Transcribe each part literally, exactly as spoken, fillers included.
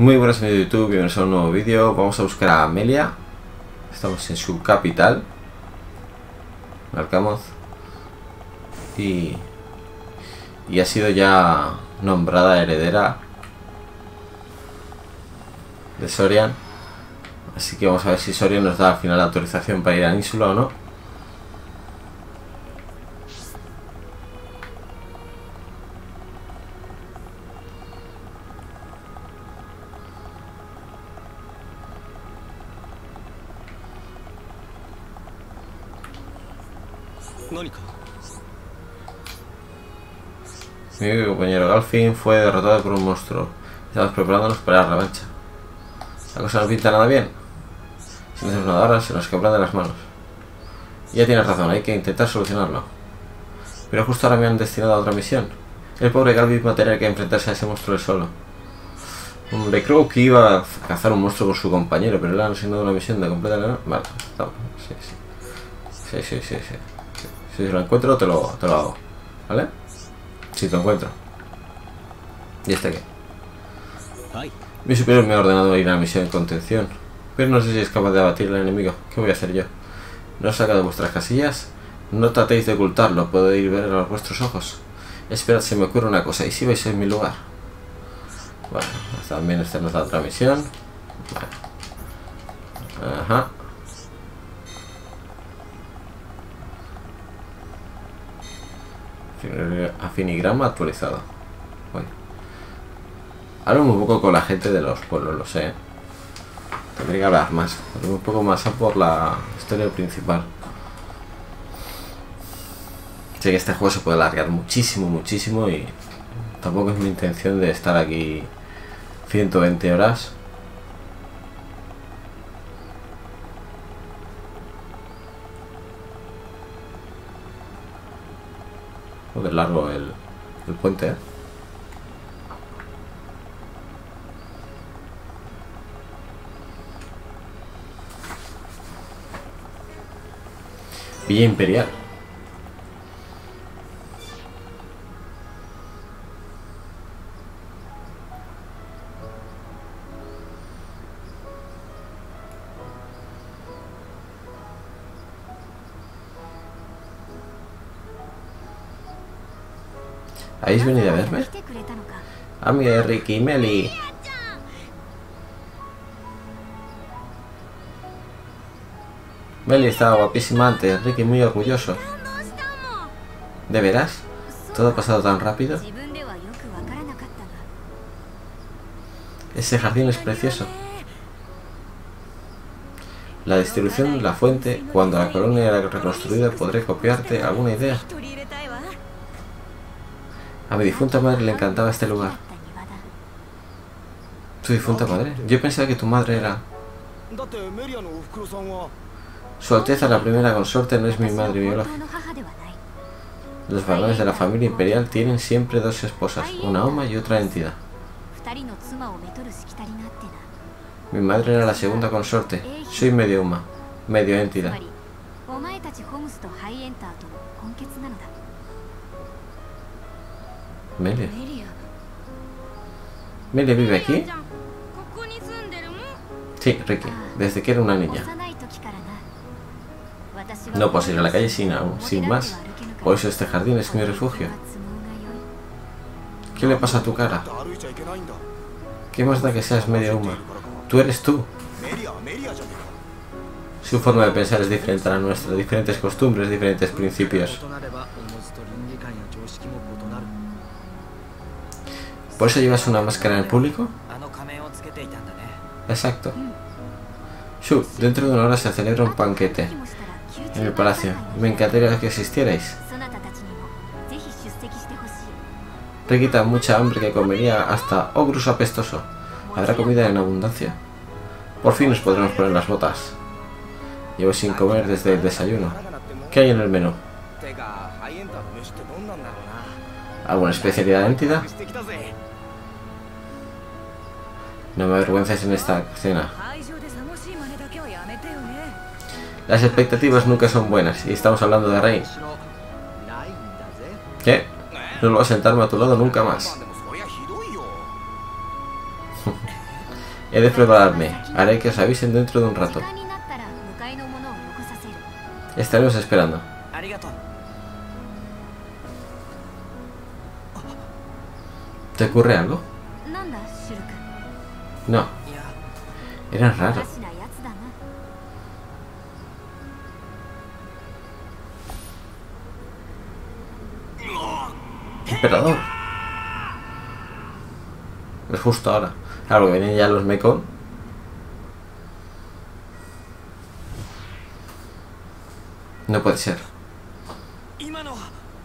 Muy buenas amigos de YouTube, bienvenidos a un nuevo vídeo. Vamos a buscar a Amelia. Estamos en su capital. Marcamos. Y... Y ha sido ya nombrada heredera de Sorean. Así que vamos a ver si Sorean nos da al final la autorización para ir a Insula o no. Mi compañero Galvin fue derrotado por un monstruo. Estamos preparándonos para la revancha. La cosa no pinta nada bien. Si no hacemos nada ahora, se nos quebran de las manos. Y ya tienes razón, hay que intentar solucionarlo. Pero justo ahora me han destinado a otra misión. El pobre Galvin va a tener que enfrentarse a ese monstruo él solo. Hombre, creo que iba a cazar un monstruo por su compañero, pero le han asignado una misión de completa. Vale, estamos. Sí, sí. Sí, sí, sí, sí. Si lo encuentro, te lo, te lo hago. ¿Vale? Si te lo encuentro. ¿Y este qué? Mi superior me ha ordenado ir a la misión de contención, pero no sé si es capaz de abatir al enemigo. ¿Qué voy a hacer yo? ¿No os saca de vuestras casillas? No tratéis de ocultarlo, podéis ver a vuestros ojos. Esperad, se me ocurre una cosa. ¿Y si vais en mi lugar? Bueno, también esta nos da otra misión. Vale. Ajá. Afinigrama actualizado. Bueno, hablo un poco con la gente de los pueblos, lo sé. Tendría que hablar más. Hablo un poco más a por la historia principal. Sé que este juego se puede alargar muchísimo, muchísimo. Y tampoco es mi intención de estar aquí ciento veinte horas. De largo el, el puente, ¿eh? Villa Imperial. ¿Habéis venido a verme? Amiga de Ricky y Meli. Meli estaba guapísima antes, Ricky muy orgulloso. ¿De veras? ¿Todo ha pasado tan rápido? Ese jardín es precioso. La distribución de la fuente, cuando la colonia era reconstruida, podré copiarte alguna idea. A mi difunta madre le encantaba este lugar. ¿Su difunta madre? Yo pensaba que tu madre era... Su Alteza la primera consorte no es mi madre biológica. Los varones de la familia imperial tienen siempre dos esposas, una oma y otra entidad. Mi madre era la segunda consorte. Soy medio oma, medio entidad. Amelia. ¿Amelia vive aquí? Sí, Ricky, desde que era una niña. No puedo ir a la calle sin, sin más, por eso este jardín es mi refugio. ¿Qué le pasa a tu cara? ¿Qué más da que seas media humana? Tú eres tú. Su forma de pensar es diferente a la nuestra, diferentes costumbres, diferentes principios. ¿Por eso llevas una máscara en el público? Exacto. Shulk, dentro de una hora se celebra un banquete en el palacio. Me encantaría que asistierais. Ricky tan mucha hambre que comería hasta ogros apestoso. Habrá comida en abundancia. Por fin nos podremos poner las botas. Llevo sin comer desde el desayuno. ¿Qué hay en el menú? ¿Alguna especialidad entidad? No me avergüences en esta cena. Las expectativas nunca son buenas y estamos hablando de Reyn. ¿Qué? No lo vas a sentarme a tu lado nunca más. He de prepararme. Haré que os avisen dentro de un rato. Estaremos esperando. ¿Te ocurre algo? No. Era raro. Emperador. Es justo ahora. Claro, que vienen ya los Mekon. No puede ser.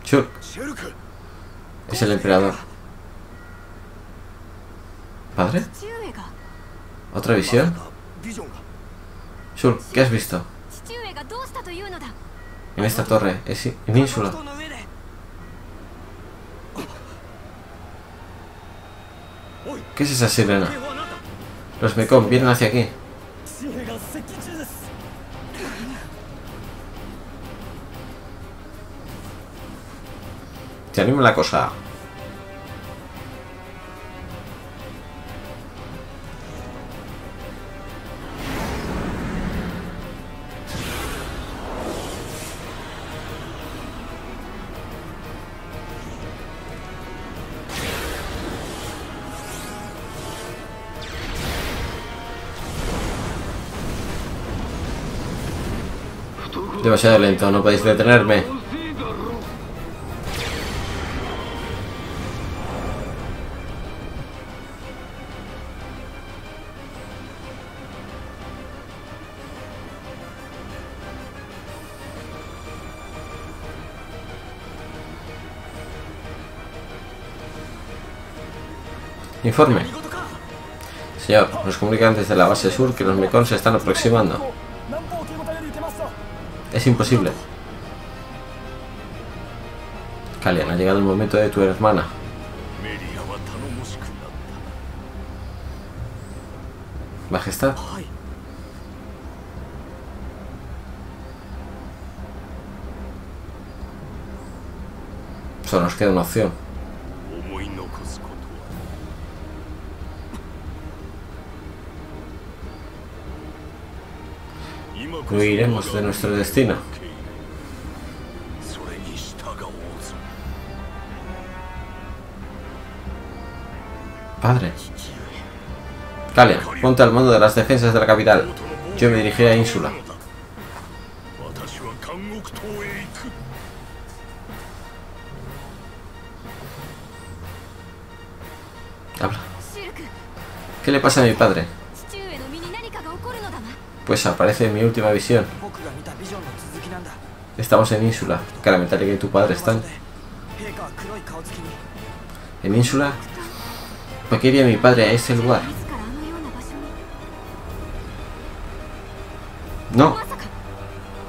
Shulk. Es el emperador. ¿Padre? ¿Otra visión? Shulk, ¿qué has visto? En esta torre, es en Insula. ¿Qué es esa sirena? Los Mekon vienen hacia aquí. Se anima la cosa. Demasiado lento, no podéis detenerme. Informe. Señor, nos comunican desde la base sur que los Mekon se están aproximando. Es imposible. Kallian, ha llegado el momento de tu hermana. Majestad. Solo nos queda una opción. Huiremos de nuestro destino. Padre. Kale, ponte al mando de las defensas de la capital. Yo me dirigiré a Insula. Habla. ¿Qué le pasa a mi padre? Pues aparece mi última visión. Estamos en Insula. Calamidad que tu padre están. ¿En Insula? ¿Por qué iría mi padre a ese lugar? No.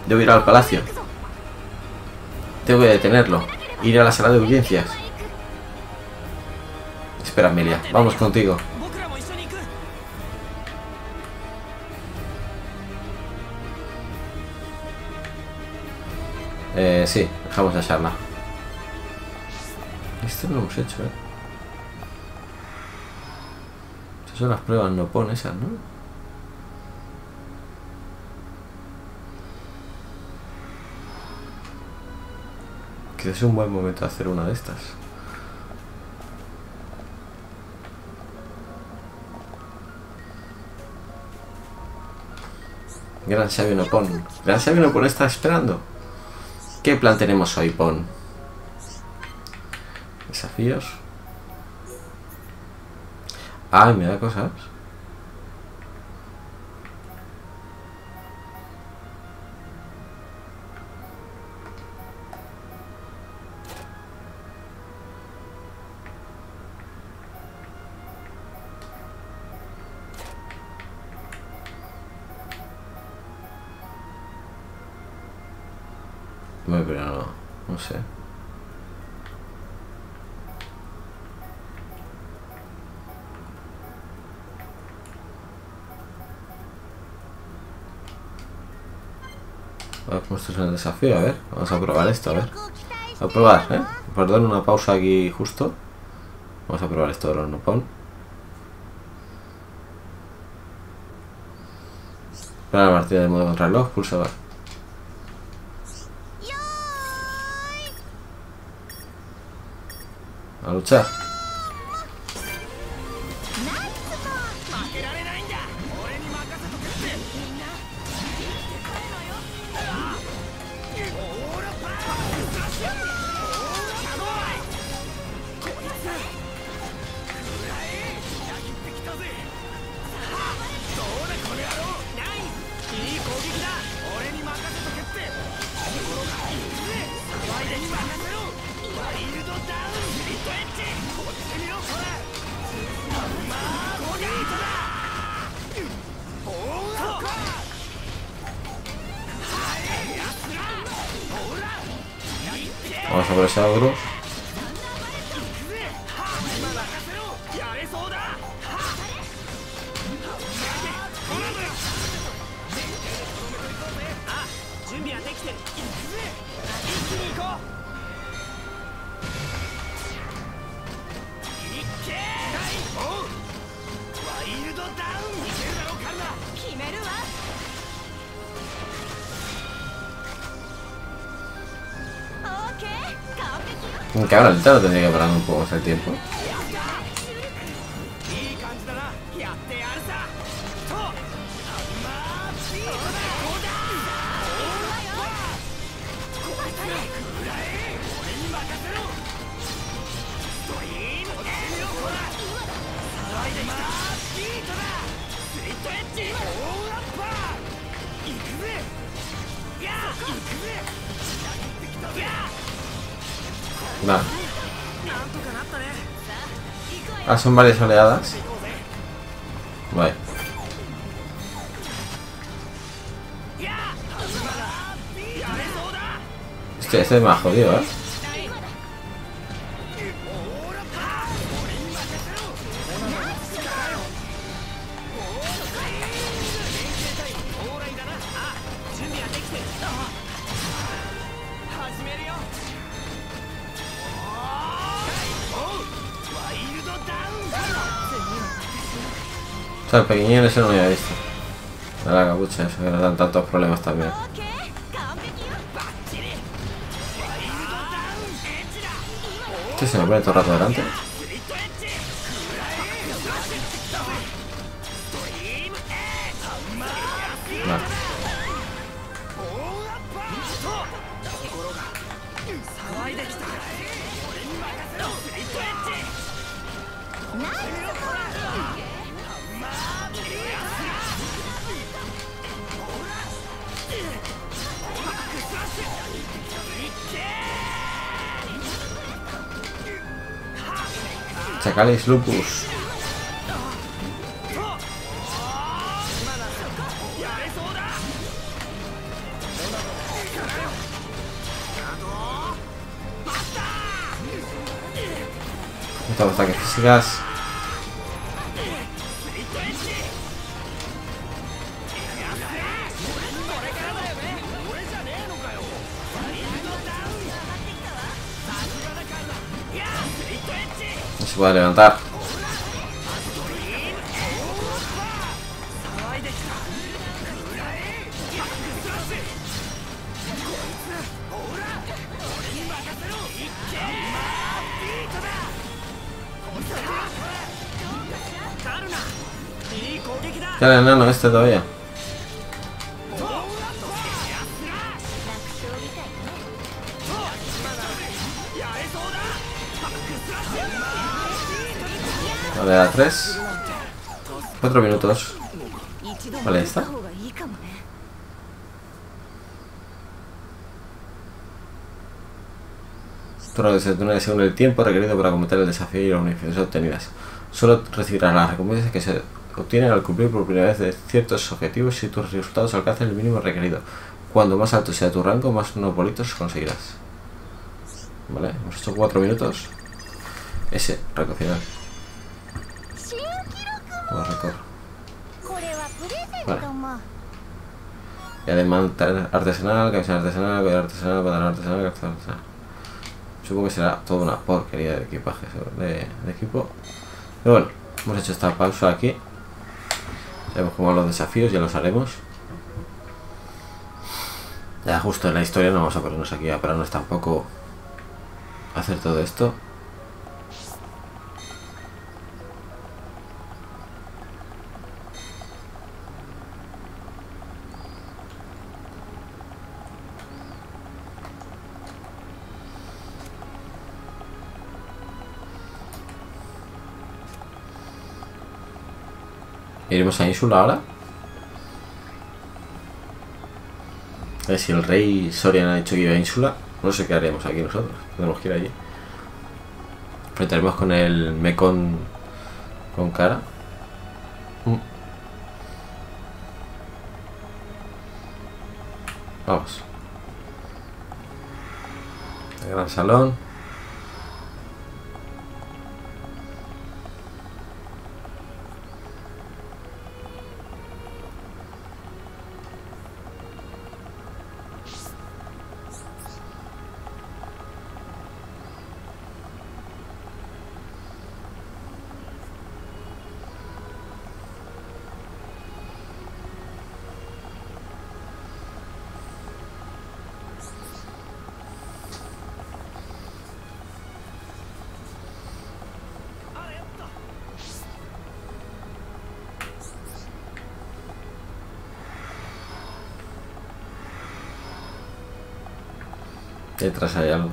Debo ir al palacio. Tengo que detenerlo. Ir a la sala de audiencias. Espera, Amelia. Vamos contigo. Eh, sí, dejamos a Sharla. Esto no lo hemos hecho, eh. Estas son las pruebas Nopon esas, ¿no? Que es un buen momento hacer una de estas. Gran sabio Nopon. Gran sabio Nopon está esperando. ¿Qué plan tenemos hoy, Pon? Desafíos. Ah, me da cosas. Pero no, no sé. Vamos a un desafío, a ver. Vamos a probar esto, a ver. A probar, ¿eh? Perdón, una pausa aquí justo. Vamos a probar esto de los Nopon. Para la partida de modo contrarreloj, pulsador. A luchar. Vamos a por ese agro. Que ahora el talo tendría que parar un poco más el tiempo. Nah. Ah, son varias oleadas. Vale. Este, este es más jodido, ¿eh? El pequeñín ese no lo había visto. A la capucha, eso que nos dan tantos problemas también. Este se me pone todo el rato delante. Vale. Chacales lupus. Estamos ataques físicas. Se puede levantar. Claro, el enano este todavía. Vale, a tres. Cuatro minutos. Vale, ahí está. Turno de túnel según el tiempo requerido para completar el desafío y las bonificaciones obtenidas. Solo recibirás las recompensas que se obtienen al cumplir por primera vez de ciertos objetivos si tus resultados alcanzan el mínimo requerido. Cuanto más alto sea tu rango, más monobolitos conseguirás. Vale, hemos hecho cuatro minutos. Ese, recogida. Vamos a recorrer. Vale. Y además artesanal, camisa artesanal, collar artesanal, pantalón artesanal, calzado artesanal. Supongo que será toda una porquería de equipaje, de, de equipo. Pero bueno, hemos hecho esta pausa aquí. Vemos cómo van los desafíos, ya los haremos. Ya justo en la historia no vamos a ponernos aquí a pararnos tampoco a hacer todo esto. ¿Iremos a Insula ahora? A ver si el rey Sorean ha hecho que iba a Insula. No sé qué haremos aquí nosotros. Tenemos que ir allí. Enfrentaremos con el Mekon con cara. Mm. Vamos. El gran salón. Detrás hay algo.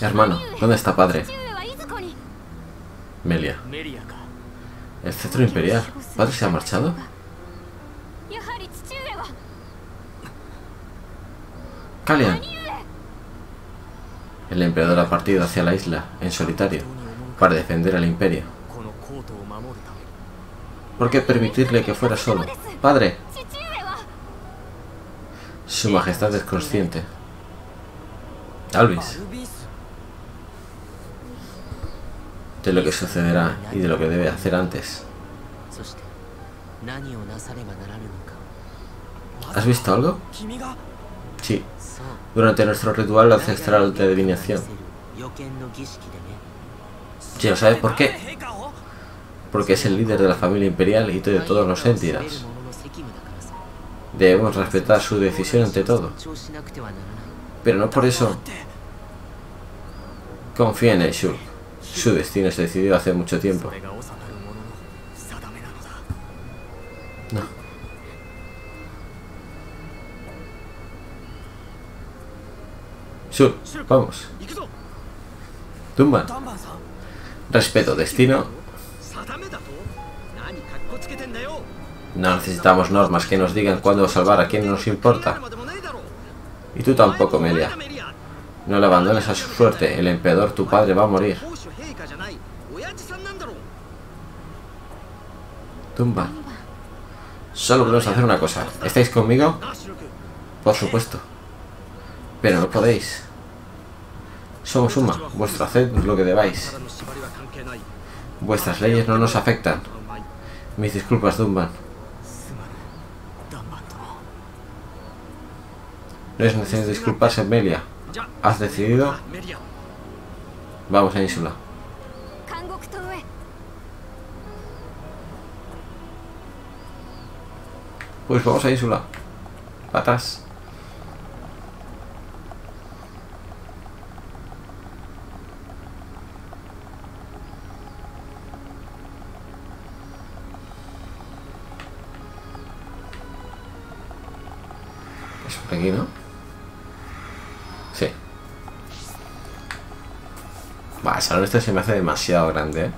Hermano, ¿dónde está padre? Melia. El cetro imperial. ¿Padre se ha marchado? Kallian. El emperador ha partido hacia la isla, en solitario, para defender al imperio. ¿Por qué permitirle que fuera solo? ¡Padre! Su majestad es consciente. Alvis. De lo que sucederá y de lo que debe hacer antes. ¿Has visto algo? Sí. Durante nuestro ritual ancestral de adivinación. ¿Ya lo sabes por qué? Porque es el líder de la familia imperial y de todos los entidas. Debemos respetar su decisión ante todo. Pero no por eso. Confía en el Shulk. Su destino se decidió hace mucho tiempo. No. Shulk, vamos. Dunban. Respeto, destino. No necesitamos normas que nos digan cuándo salvar a quien nos importa. Y tú tampoco, Melia. No le abandones a su suerte. El emperador, tu padre, va a morir. Dunban. Solo podemos hacer una cosa. ¿Estáis conmigo? Por supuesto. Pero no podéis. Somos Uma, vuestro haced lo que debáis. Vuestras leyes no nos afectan. Mis disculpas, Dunban. No es necesario disculparse, Amelia. ¿Has decidido? Vamos a Insula. Pues vamos a Insula. Patas. Aquí, ¿no? Sí. Va, el salón este se me hace demasiado grande, ¿eh?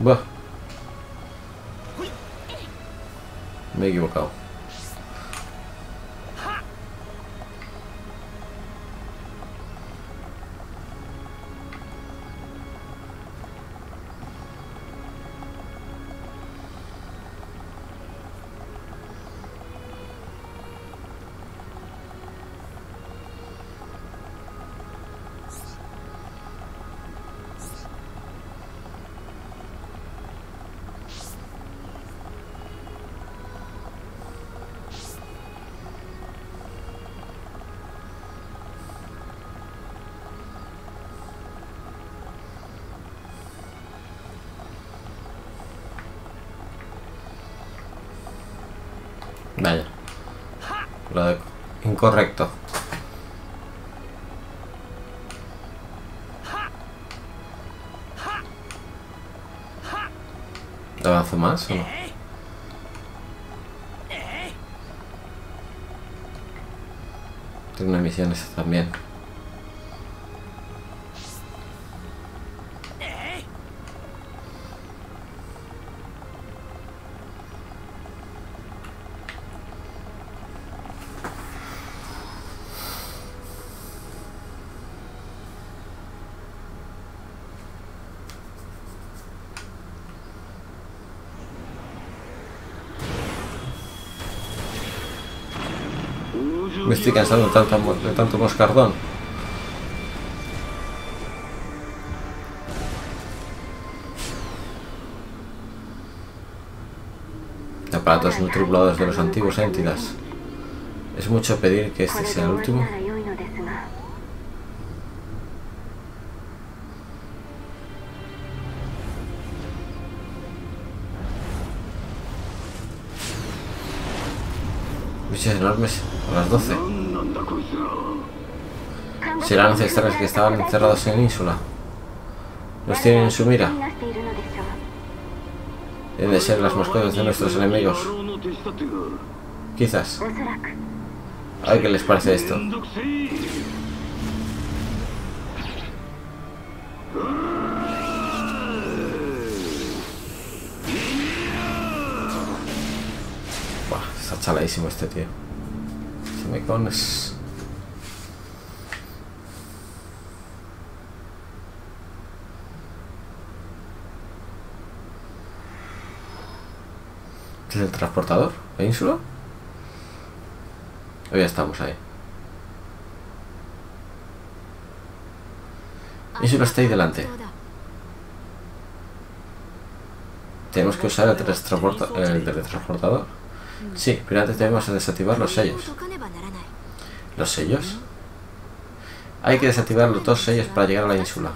Buah. Me he equivocado. Vaya. Lo de incorrecto. ¿Te avanzo más o no? Tengo una misión esa también. Me estoy cansando de tanto, de tanto moscardón. Aparatos no tripulados de los antiguos entidas. Es mucho pedir que este sea el último. Bichos enormes. A las doce. Serán ancestrales que estaban encerrados en Insula. Los tienen en su mira. Deben de ser las mascotas de nuestros enemigos. Quizás. A ver qué les parece esto. Buah, está chaladísimo este tío. Me cones. ¿Es el transportador? ¿La Ínsula? Hoy ya estamos ahí. Ínsula está ahí delante. Tenemos que usar el, el teletransportador. Sí, pero antes debemos desactivar los sellos. ¿Los sellos? Hay que desactivar los dos sellos para llegar a la Ínsula.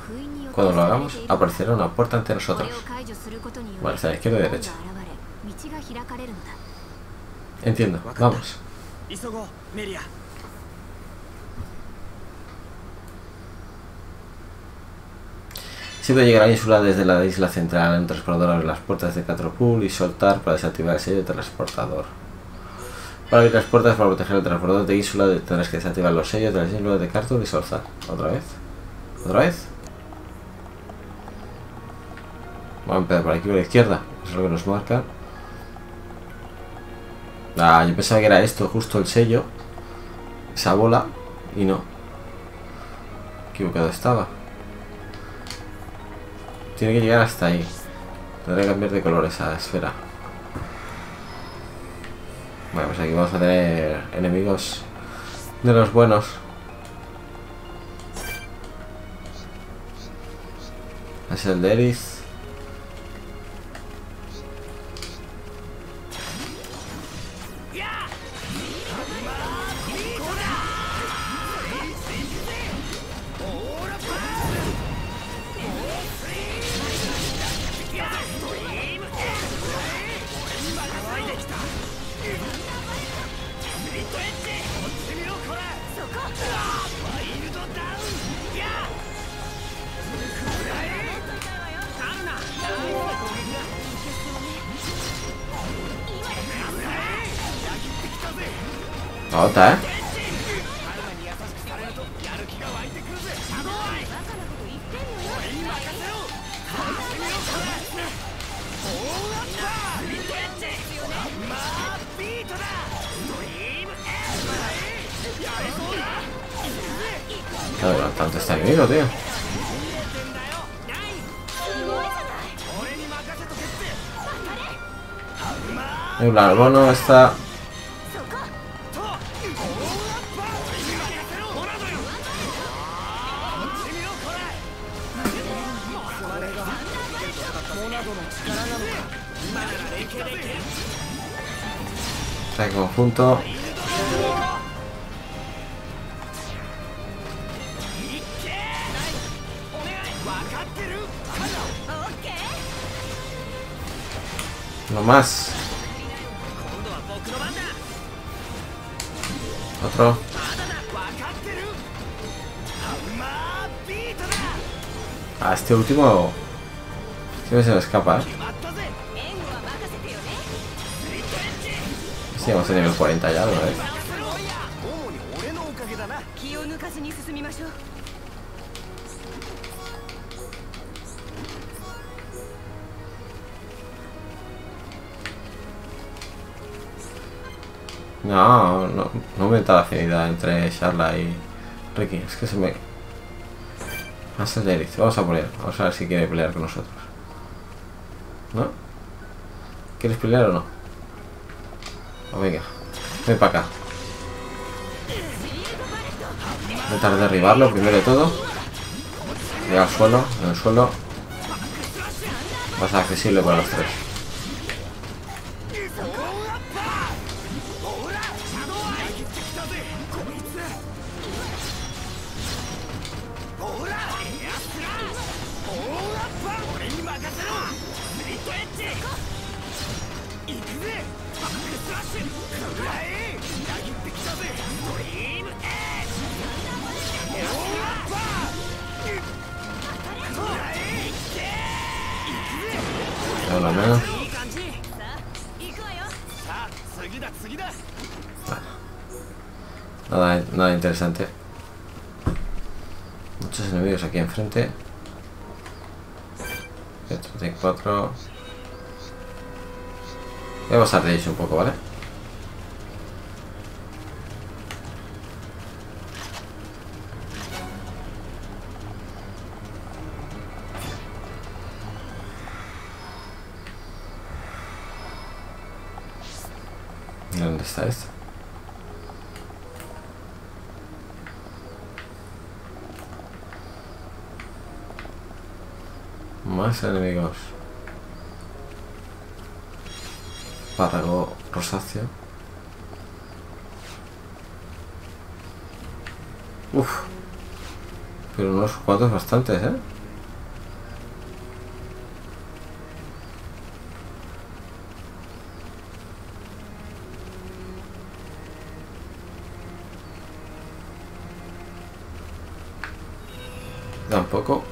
Cuando lo hagamos, aparecerá una puerta ante nosotros. Vale, está a la izquierda y derecha. Entiendo, vamos. Siempre llegar a la Ínsula desde la isla central. Un transportador abre las puertas de Khatorul y Soltnar para desactivar el sello de transportador. Para abrir las puertas para proteger el transportador de Ínsula tendrás que desactivar los sellos de las islas de Khatorul y Soltnar. ¿Otra vez? ¿Otra vez? Vamos a empezar por aquí por la izquierda. Eso es lo que nos marca. Ah, yo pensaba que era esto, justo el sello. Esa bola. Y no. Equivocado estaba. Tiene que llegar hasta ahí. Tendré que cambiar de color esa esfera. Bueno, pues aquí vamos a tener enemigos de los buenos. Es el de Eris. Otra, ¿eh? No, no, tanto está enemigo, tío. El largono está... en conjunto. No más. Otro. A este último siempre se me escapa. Sí, vamos a nivel cuarenta ya, ¿no? No, no, no aumenta la afinidad entre Sharla y Ricky. Es que se me... Hasta el Eris. Vamos a poner. Vamos a ver si quiere pelear con nosotros. ¿No? ¿Quieres pelear o no? Oh, venga. Ven para acá. Intentar derribarlo primero de todo. Llega al suelo. En el suelo. Va a ser accesible para los tres. Nada, nada interesante. Muchos enemigos aquí enfrente. treinta y cuatro. Voy a pasar de ellos un poco, ¿vale? ¿Dónde está esto? Más enemigos. Párrago rosáceo. Uff. Pero unos cuantos bastantes, ¿eh? Tampoco.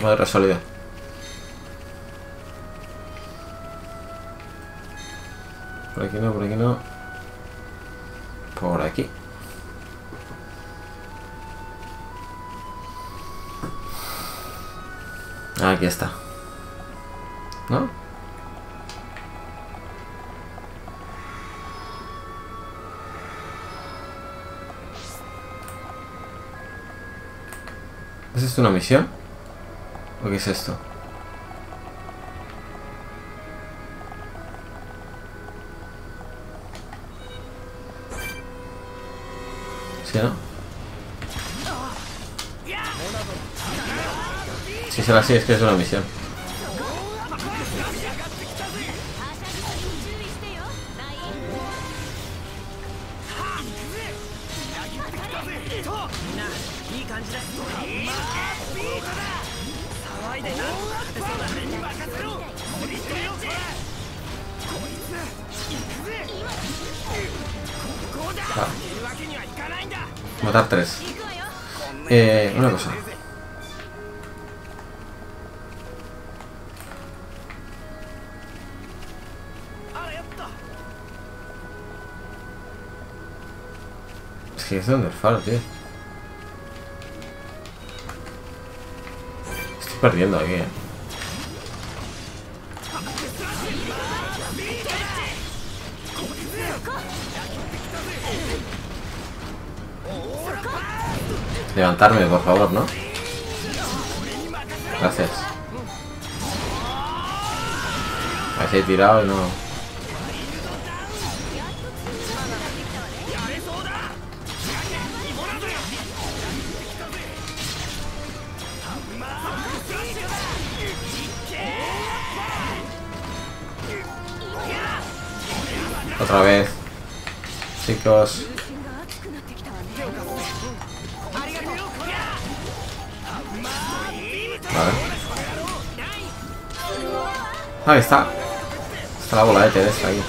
Armadura sólida. Por aquí no, por aquí no. Por aquí. Aquí está. ¿No? ¿Es esto una misión? ¿O qué es esto? ¿Sí, no? Si será así, es que es una misión. Ah. Matar tres. Eh, una cosa. Es que es donde el faro, tío. Estoy perdiendo aquí, eh. Levantarme, por favor, ¿no? Gracias. así tirado, no. Otra vez, chicos. Vale. Ahí está. Está la bola de T D S ahí.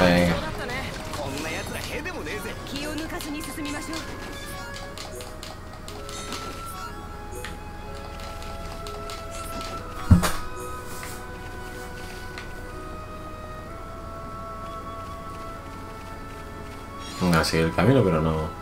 Venga. Venga, sigue el camino, pero no.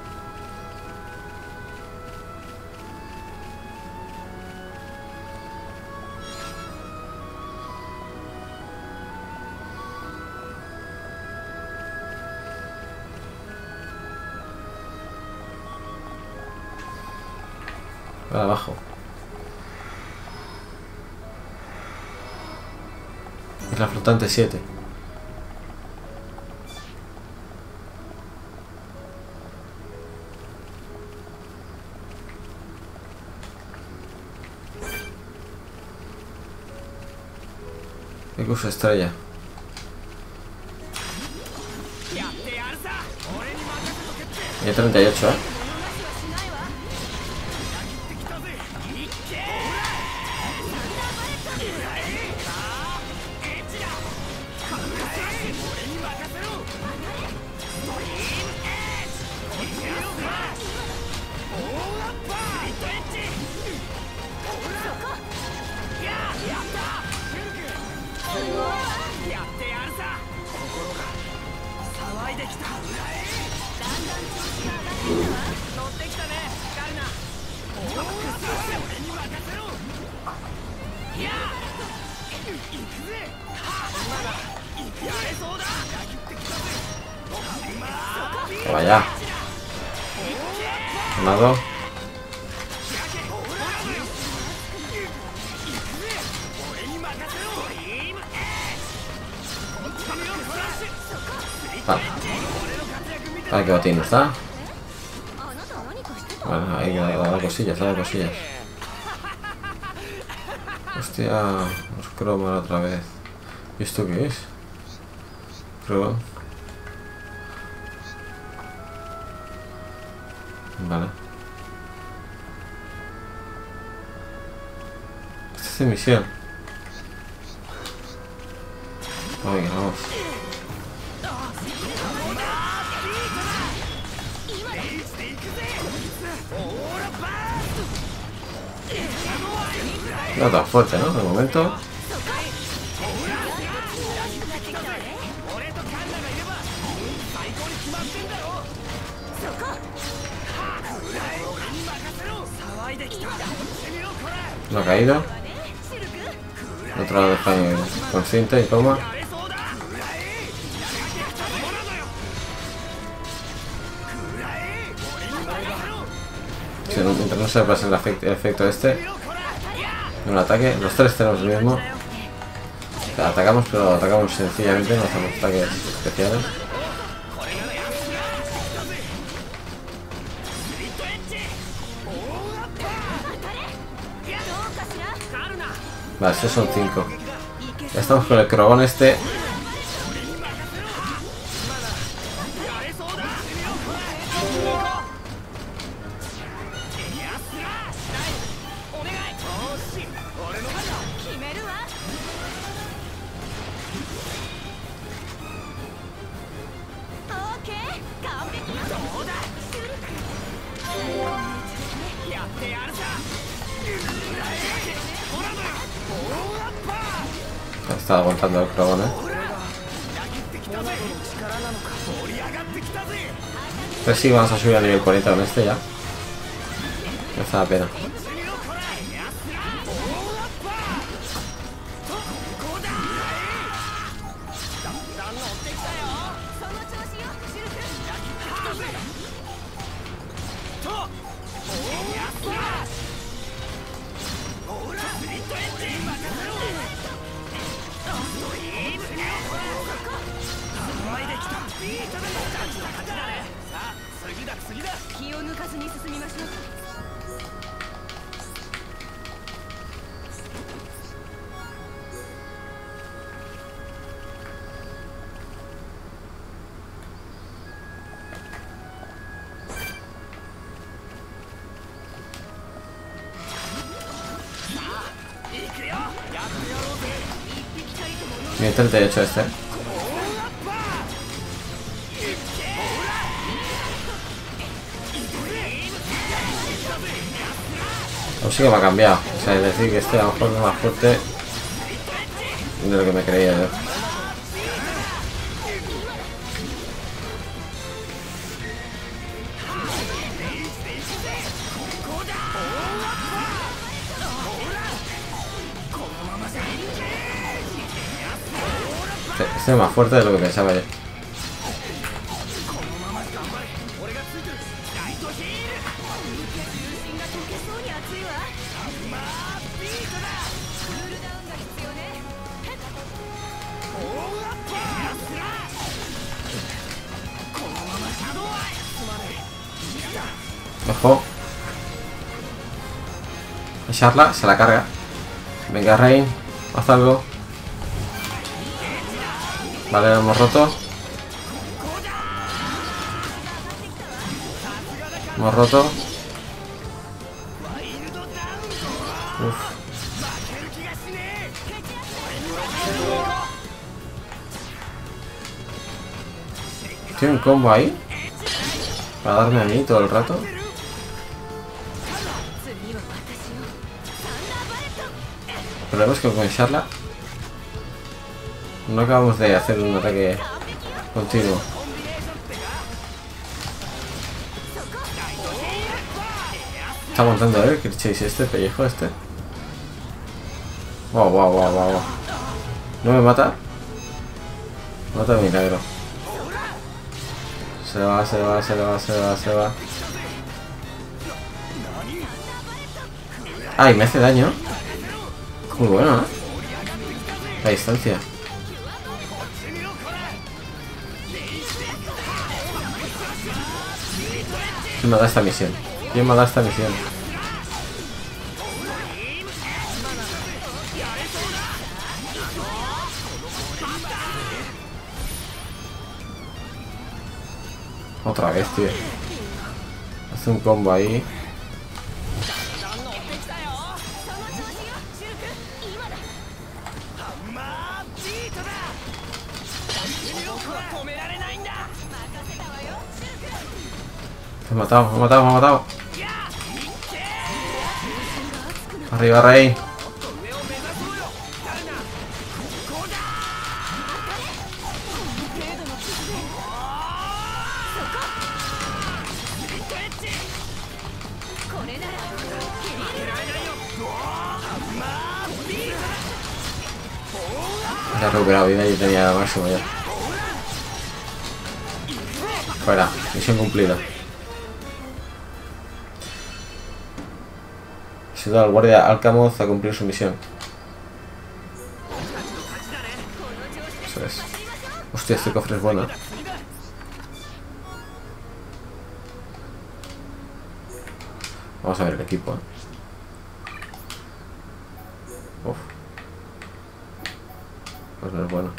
Abajo. Es la flotante siete. ¿Qué cosa estrella? Y treinta y ocho, ¿eh? Vaya. Monado. Vale. Vale, qué botín está. Bueno, ahí ha dado cosillas, ha dado cosillas. Hostia, nos cromar otra vez. ¿Y esto qué es? Creo. Vale. Esta es de misión. Venga, vamos. No tan fuerte, ¿no? De momento. Una caída, otra deja consciente y toma. Si no, mientras no se pase el efecto, el efecto este, un ataque, los tres tenemos el mismo. O sea, atacamos, pero atacamos sencillamente, no hacemos ataques especiales. Vale, estos son cinco. Ya estamos con el crobón este. Está aguantando el clon, ¿eh? Pues sí, vamos a subir a nivel cuarenta con este ya. Merece la pena. treinta y ocho este. Aún sí que me ha cambiado. O sea, es decir, que este a lo mejor es más fuerte de lo que me creía yo. Este es más fuerte de lo que pensaba yo. Ojo. Sharla se la carga. Venga, Reyn, haz algo. Vale, lo hemos roto. Hemos roto. Uf. Tiene un combo ahí. Para darme a mí todo el rato. El problema es que con Sharla no acabamos de hacer un ataque continuo. Está montando el Kirchhoff este, pellejo este. Wow, wow, wow, wow, wow. ¿No me mata? Mata de milagro. Se va, se va, se va, se va, se va. Ay, me hace daño. Muy bueno, ¿eh? La distancia. ¿Quién me da esta misión? ¿Quién me da esta misión? Otra vez, tío. Hace un combo ahí. Me ha matado, me ha matado, me ha matado. Arriba, Reyn. Ya he recuperado vida y tenía máximo ya. Fuera, misión cumplida. Ayuda al guardia Alcamoz a cumplir su misión. Eso es. Hostia, este cofre es bueno. Vamos a ver el equipo. ¿Eh? Uf. Pues no es bueno.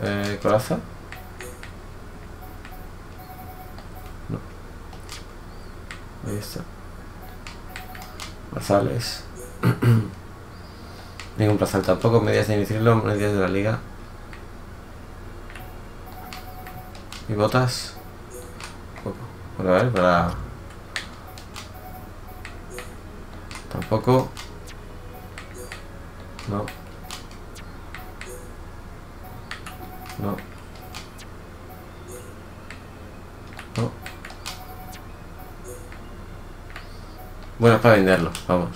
Eh, coraza. No. Ahí está. Plazales. Ningún plazal tampoco. Medias de iniciarlo, medias de la liga. Y botas. Bueno, a ver, para. Tampoco. No. No. No. Bueno, es para venderlo, vamos.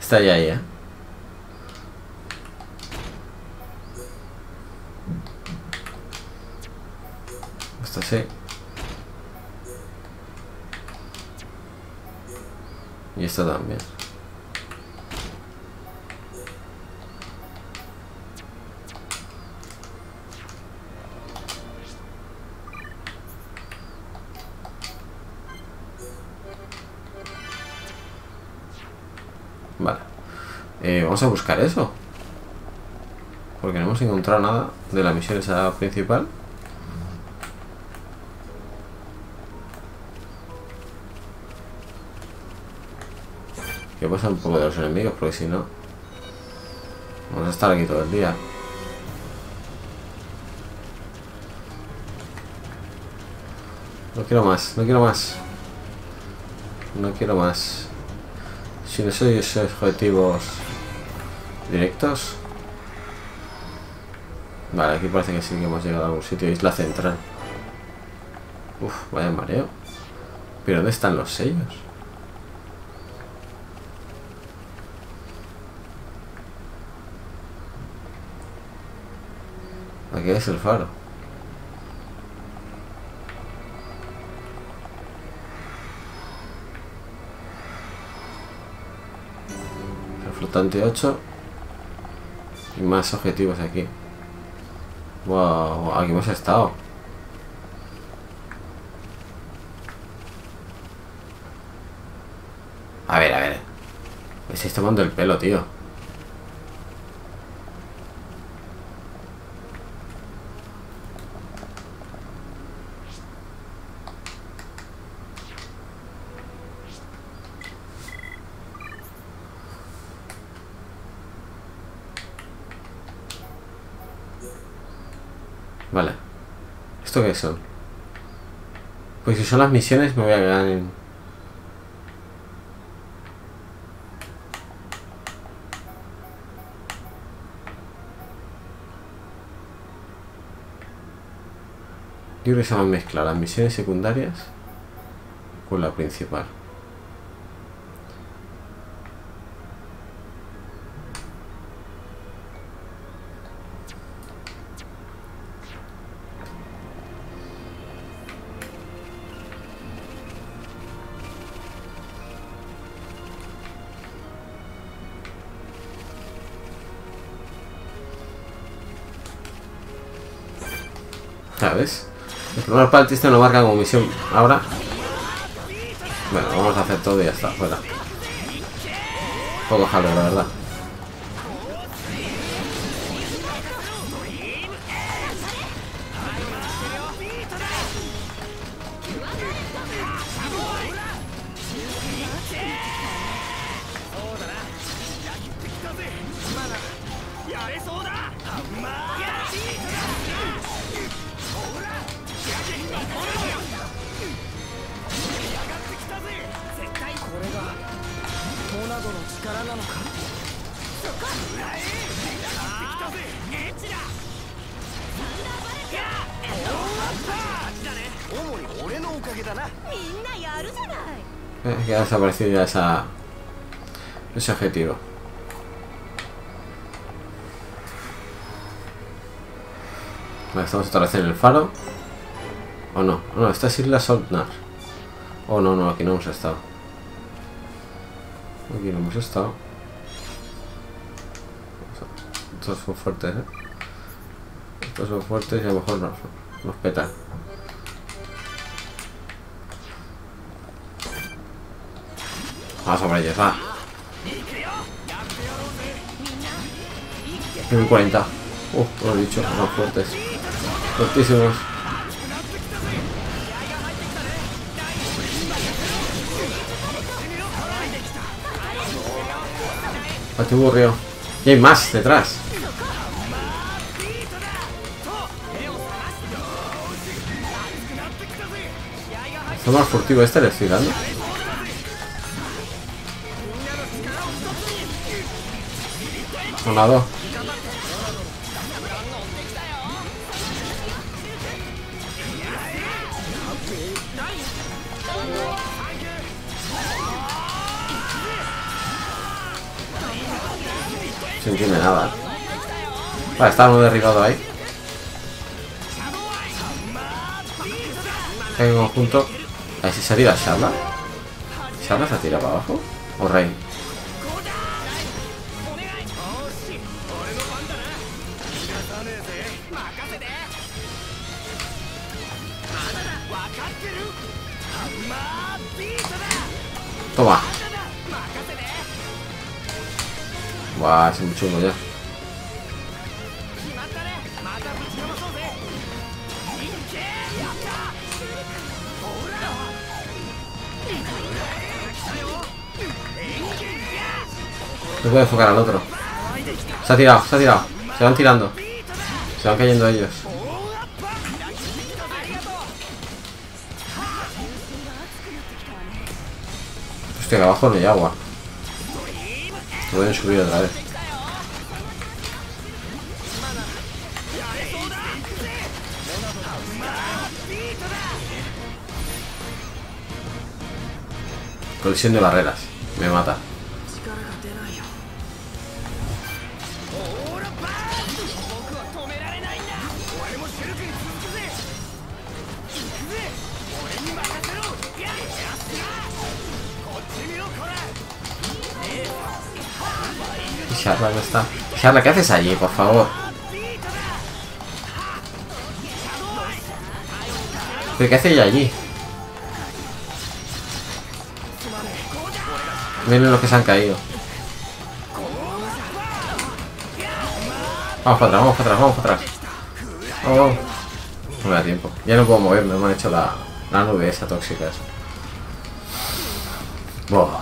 Está ya ahí, ¿eh? Esto sí. Y esto también. Vale. Eh, vamos a buscar eso. Porque no hemos encontrado nada de la misión esa principal. Que pasa un poco de los enemigos, porque si no vamos a estar aquí todo el día. No quiero más, no quiero más. No quiero más. Si no soy esos objetivos directos. Vale, aquí parece que sí que hemos llegado a algún sitio. Isla central. Uf, vaya mareo. Pero ¿dónde están los sellos? Aquí es el faro. El flotante ocho. Y más objetivos aquí. Wow, aquí hemos estado. A ver, a ver. Me estáis tomando el pelo, tío. Vale. ¿Esto qué son? Pues si son las misiones me voy a quedar en... Yo creo que se van a mezclar las misiones secundarias con la principal. ¿Sabes? El primer parte este no marca como misión ahora. Bueno, vamos a hacer todo y ya está, fuera. Un poco jaleo, la verdad. Que ha desaparecido ya esa, ese objetivo. Vale, estamos otra vez en el faro. O no, no, esta es Isla Soltnar. Oh no, no, aquí no hemos estado. Aquí no hemos estado. Estos son fuertes, eh. Estos son fuertes y a lo mejor nos, nos petan. Vamos a por ellos, va. mil cuarenta. Uh, lo he dicho, más fuertes. Fuertísimos. Ah, qué aburrido. Y hay más detrás. Está más furtivo este, le estoy dando. Monado. No entiende nada. Vale, está uno derribado ahí. En conjunto. A ver si se tira Sharla. ¿Sharla se tira para abajo? ¿O Reyn? Toma. Buah, es un chungo ya. No puedo enfocar al otro. Se ha tirado, se ha tirado. Se van tirando. Se van cayendo ellos. Hostia, que abajo no hay agua. Pueden subir otra vez. Colisión de barreras. Me mata. Sharla, ¿dónde está? Sharla, ¿qué haces allí, por favor? ¿Pero qué hace ella allí? Miren los que se han caído. Vamos para atrás, vamos para atrás, vamos para atrás. Oh, no me da tiempo. Ya no puedo moverme, me han hecho la, la nube esa tóxica. Esa. Oh.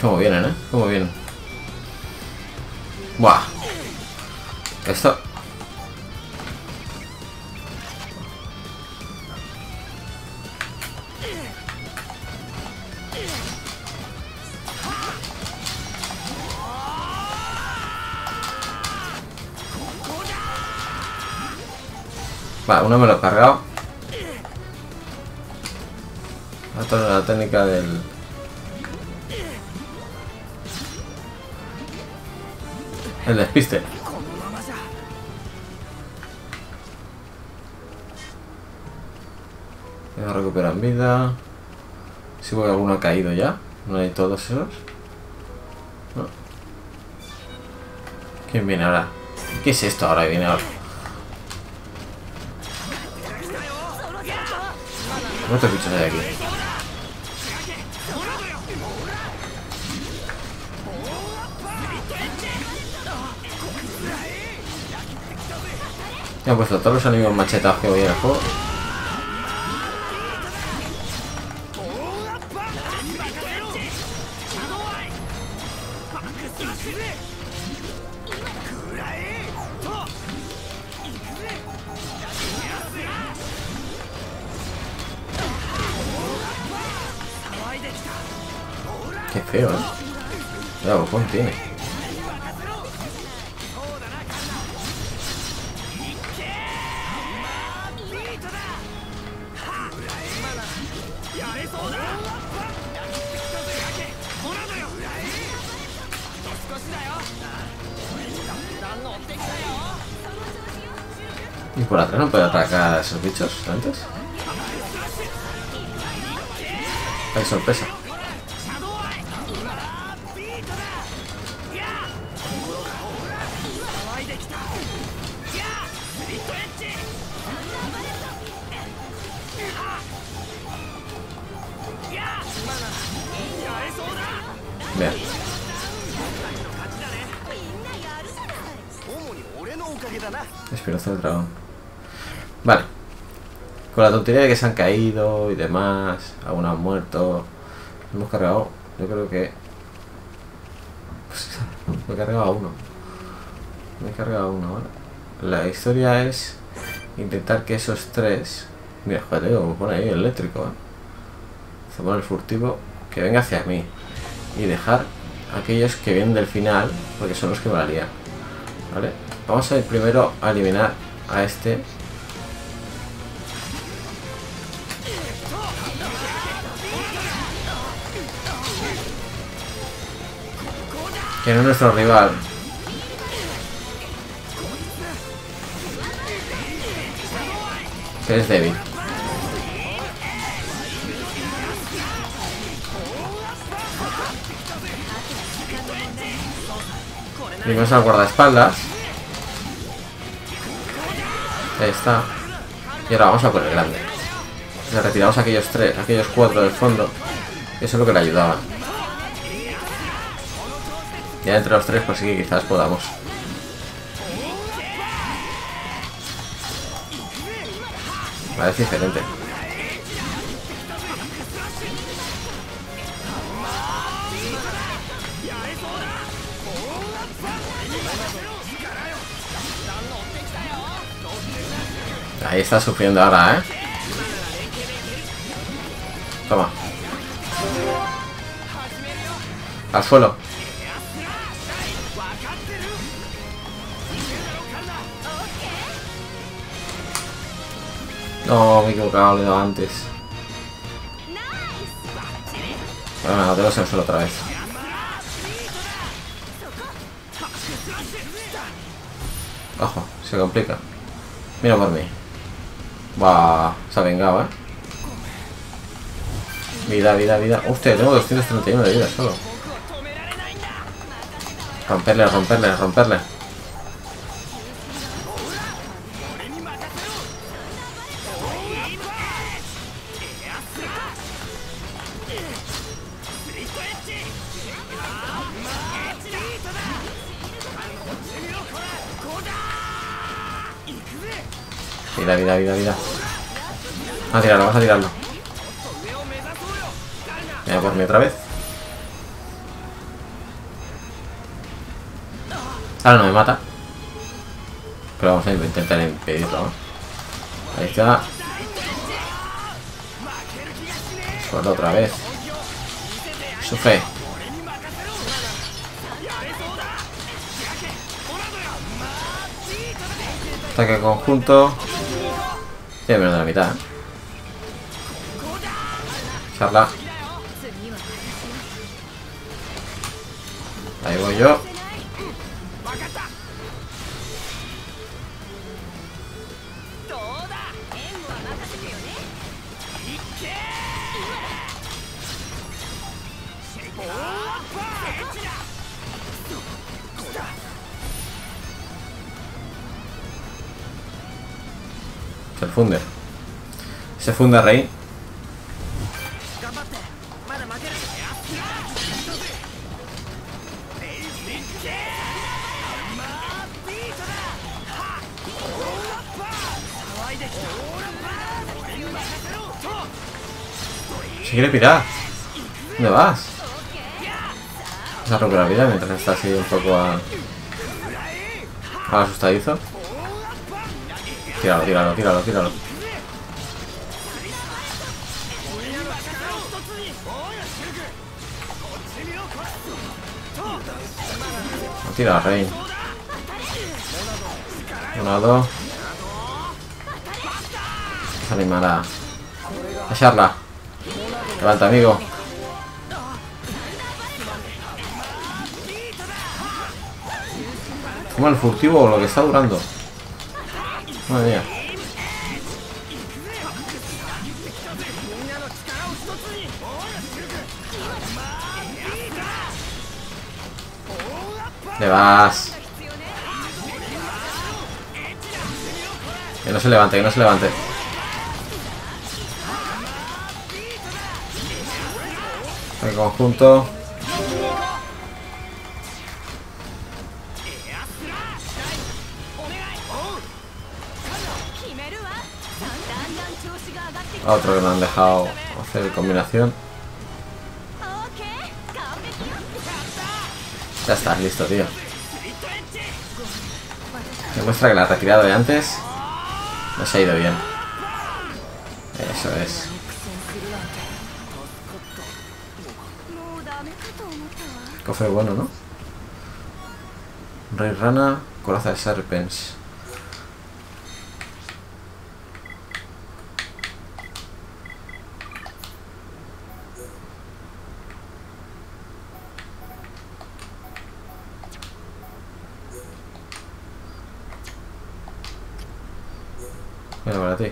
Como vienen, ¿eh? Como vienen. Buah. Esto. Vale, uno me lo he cargado. Otra es la técnica del... El despiste. Ya recuperan vida. Si sí, alguno ha caído ya. No hay todos esos. No. ¿Quién viene ahora? ¿Qué es esto ahora que viene ahora? ¿Cuántos bichos hay aquí? Ya he puesto todos los enemigos machetados que voy al juego. Qué feo, ¿eh? Ya, bocón tiene. ¿Y por atrás no puedo atacar a esos bichos antes? Hay sorpresa. Vean. Esperazo del dragón. Vale. Con la tontería de que se han caído y demás, algunos han muerto. Hemos cargado, yo creo que... me he cargado a uno. Me he cargado a uno, ¿vale? La historia es intentar que esos tres... Mira, joder, como pone ahí el eléctrico, ¿eh? Se pone el furtivo, que venga hacia mí. Y dejar a aquellos que vienen del final, porque son los que me la lían, ¿vale? Vamos a ir primero a eliminar a este. Que no es nuestro rival. Que es débil. Y vamos al guardaespaldas. Ahí está. Y ahora vamos a por el grande. O sea, retiramos a aquellos tres, a aquellos cuatro del fondo. Eso es lo que le ayudaba. Ya entre los tres, pues sí que quizás podamos. Vale, es diferente. Ahí está sufriendo ahora, ¿eh? Toma. Al suelo. No, me he equivocado, le he dado antes. Bueno, nada, te lo sé solo otra vez. Ojo, se complica. Mira por mí. Va, se ha vengado, eh. Vida, vida, vida. Hostia, tengo doscientos treinta y uno de vida solo. Romperle, romperle, romperle. Vida, vida, vida, vida. Vamos a tirarlo, vamos a tirarlo. Venga, por mí otra vez. Ahora no me mata. Pero vamos a intentar impedirlo, ¿no? Ahí está. Suelta otra vez. Sufre. Ataque conjunto. Tiene menos de la mitad. Sharla. Ahí voy yo. Se funde. Se funde Reyn. Se quiere pirar. ¿Dónde vas? Vas a romper la vida mientras está así un poco a... al asustadizo. Tíralo, tíralo, tíralo, tíralo. Tira a Reyn. Monado. Esa animada. A Sharla. Levanta, amigo. Como el furtivo lo que está durando. Madre mía. Le vas. Que no se levante, que no se levante. El conjunto. A otro que me han dejado hacer combinación. Ya estás listo, tío. Demuestra que la retirada de antes nos ha ido bien. Eso es. Cofre bueno, ¿no? Rey Rana, coraza de Serpents. Bueno, para ti.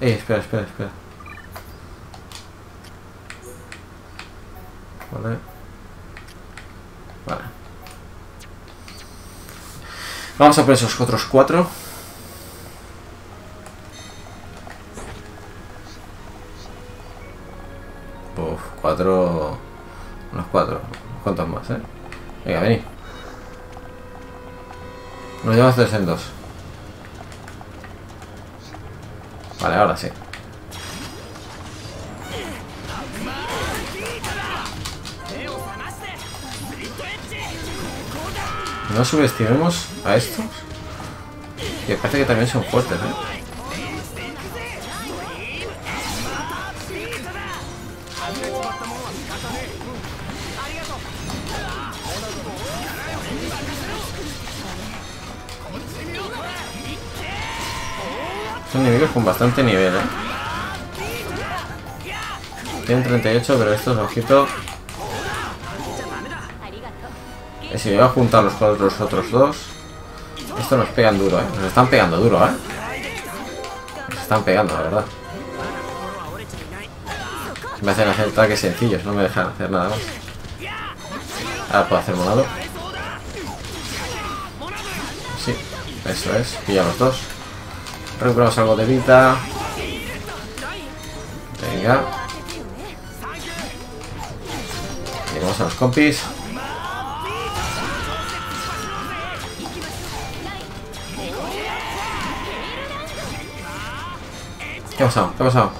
Ey, espera, espera, espera. Vale. Vale. Vamos a por esos otros cuatro. Uf, cuatro. Unos cuatro. ¿Cuántos más, eh? Venga, venid. Nos llevamos tres en dos. Vale, ahora sí. No subestimemos a estos, que parece que también son fuertes, ¿eh? Son enemigos con bastante nivel, ¿eh? Tienen treinta y ocho, pero estos ojitos. Y si me voy a juntar los cuatro, los otros dos, estos nos pegan duro, ¿eh? Nos están pegando duro, ¿eh? Nos están pegando, la verdad. Me hacen hacer ataques sencillos, no me dejan hacer nada más. Ahora puedo hacer monado. Sí, eso es. Pilla los dos. Recuperamos algo de vida. Venga. Llegamos a los compis. ¿Qué ha pasado? ¿Qué ha pasado?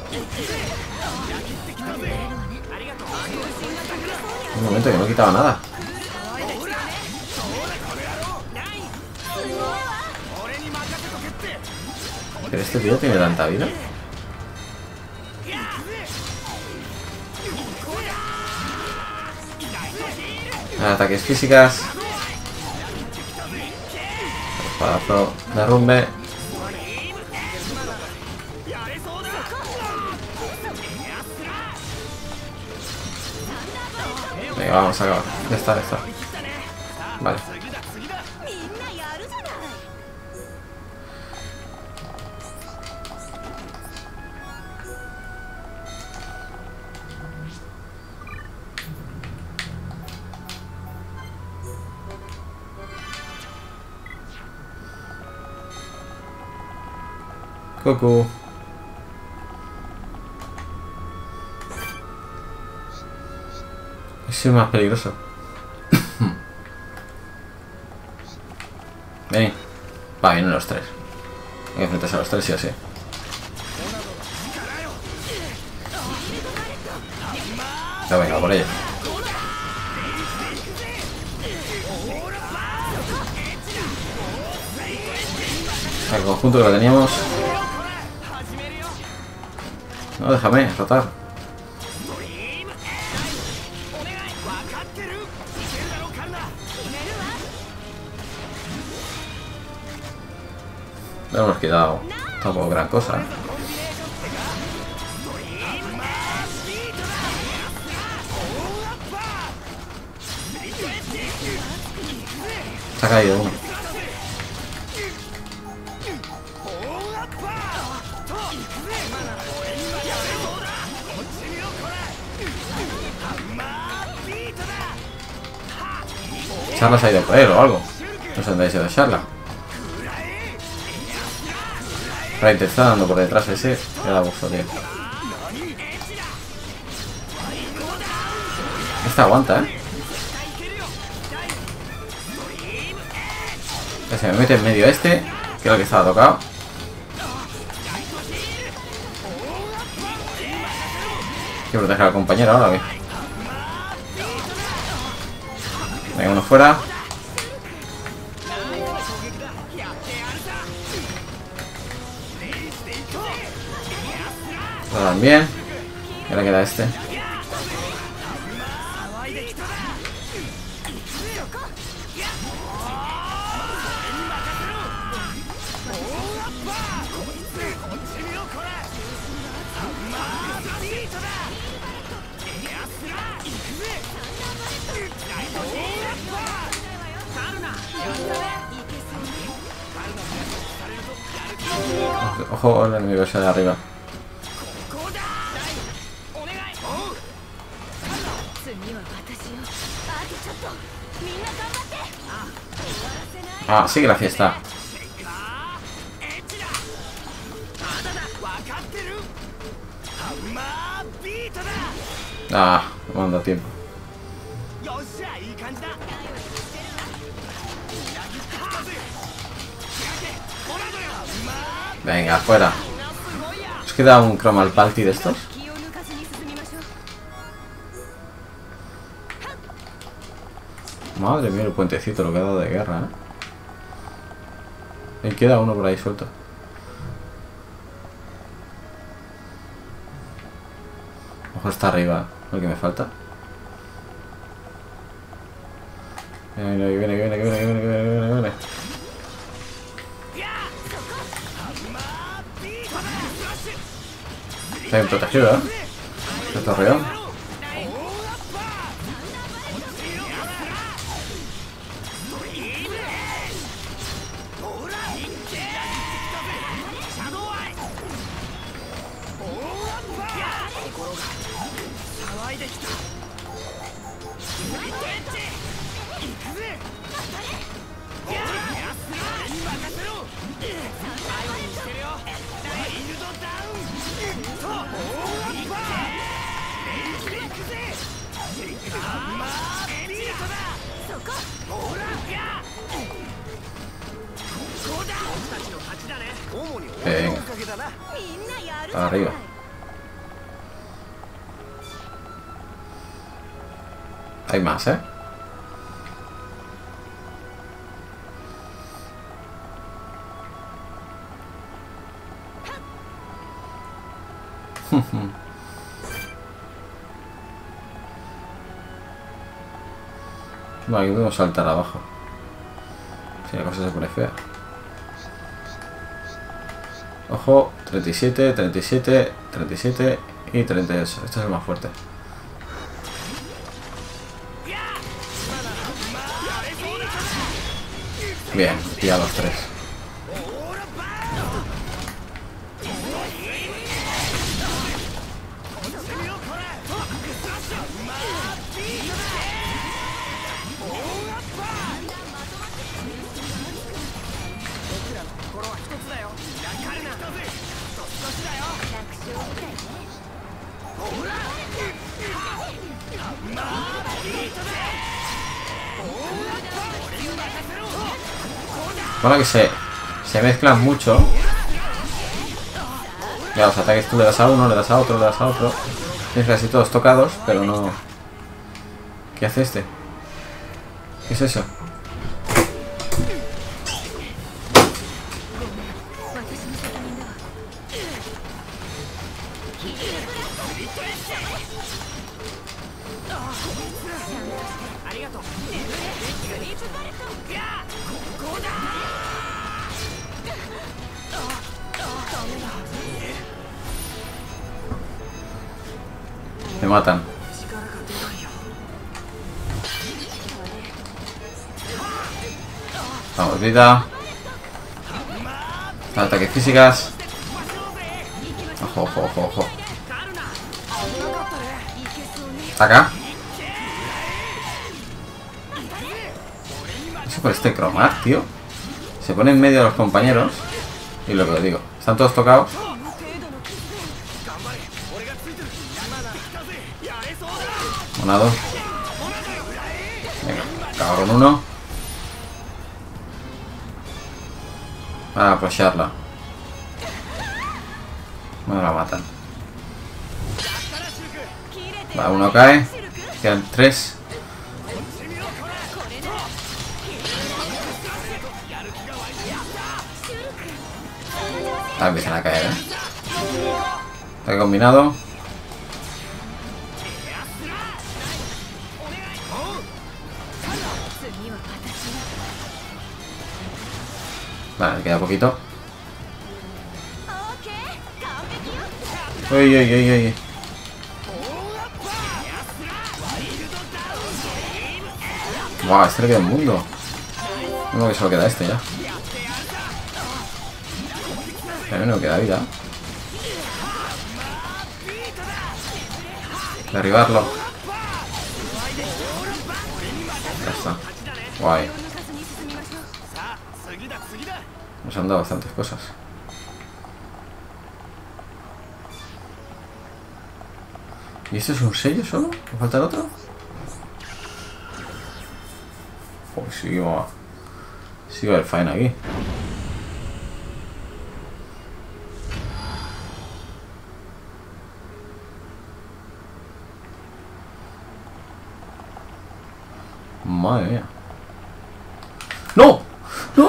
Un momento, que no quitaba nada. ¿Pero este tío tiene tanta vida? Ataques físicas. Espadazo. Derrumbe. Venga, vamos a acabar. Ya está, ya está. Vale. Coco. Es más peligroso. Ven. Va, vienen los tres. Hay que enfrentarse a los tres, sí o sí. Ya venga, por ello. El conjunto que lo teníamos. No, déjame rotar. No hemos quedado tampoco gran cosa, ¿eh? Se ha caído uno. Sharla se ha ido por él o algo. No sé dónde ha ido Sharla. Reyn te está dando por detrás ese. Me da gusto, tío. Esta aguanta, ¿eh? Se me mete en medio este, que es lo que estaba tocado. Hay que proteger al compañero ahora, ¿ve? Venga, uno fuera. Lo dan bien. Y ahora queda este. Ojo al enemigo ese de arriba. Ah, sigue la fiesta. Ah, no me han dado tiempo. Venga, fuera. ¿Os queda un Chromal Party de estos? Madre mía, el puentecito lo que ha dado de guerra, ¿eh? Y queda uno por ahí suelto. Ojo, está arriba, lo que me falta. Viene, viene, viene, viene, viene, viene, viene, viene. Está bien protegido, ¿eh? El torreón. Venga. Arriba. Hay más, ¿eh? Bueno, aquí podemos saltar abajo. Si la cosa se pone fea. Ojo, treinta y siete, treinta y siete, treinta y siete y treinta y ocho. Este es el más fuerte. Bien, tira los tres. Bueno, que se, se mezclan mucho. Ya los ataques tú le das a uno, le das a otro, le das a otro. Tienes casi todos tocados, pero no. ¿Qué hace este? ¿Qué es eso? Me matan. Vamos, vida. Ataques físicas. Ojo, ojo, ojo, ojo. Acá. Eso por este cromar, tío. Se pone en medio de los compañeros. Y lo que os digo, Están todos tocados. Monado. Venga, cabrón uno. Ah, pues Sharla. Bueno, la matan. Va, uno cae. Quedan tres. Ah, empiezan a caer, ¿eh? Está combinado. Vale, queda poquito. Uy, uy, uy, uy. Wow, este le queda un mundo. No, que solo queda este ya. Pero no queda vida. Derribarlo. Ya está. Guay. Nos han dado bastantes cosas. ¿Y este es un sello solo? ¿Me falta el otro? Pues sí, va. Sí va el faena aquí. Madre mía. ¡No! ¡No!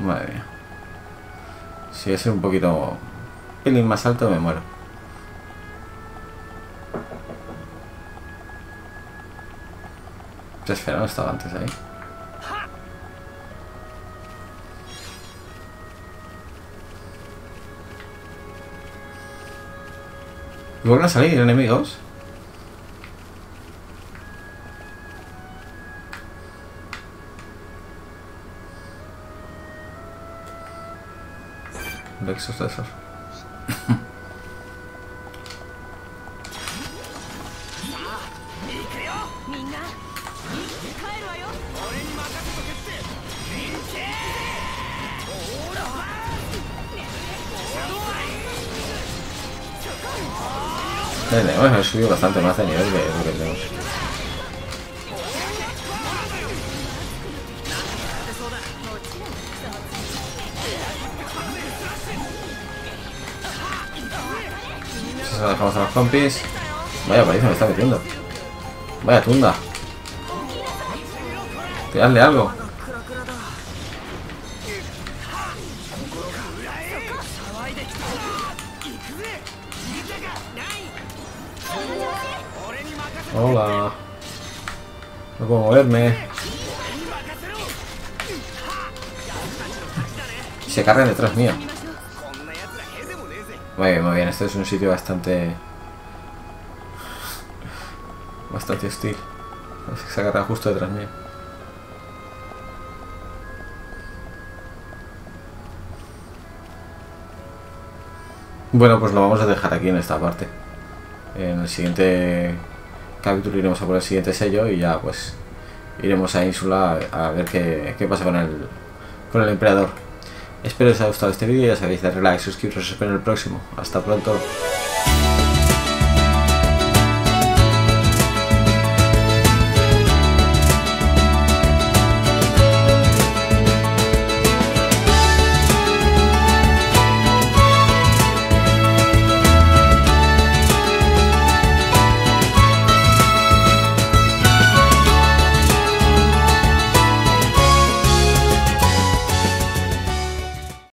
Madre mía. Si es un poquito... un pelín más alto me muero. Te espera, no estaba antes ahí. ¿Y vuelven a salir enemigos? Nexos de esos. Bueno, he subido bastante más de nivel que lo que tenemos. Eso lo dejamos a los compis. Vaya paliza me está metiendo. Vaya tunda. Tirarle algo. Hola. No puedo moverme. Se cargan detrás mío. Muy bien, muy bien. Este es un sitio bastante... bastante hostil. Se agarra justo detrás mío. Bueno, pues lo vamos a dejar aquí en esta parte. En el siguiente... capítulo iremos a por el siguiente sello y ya pues iremos a Insula a ver qué, qué pasa con el con el emperador. Espero que os haya gustado este vídeo, ya sabéis, darle like, suscribiros, os espero en el próximo. Hasta pronto.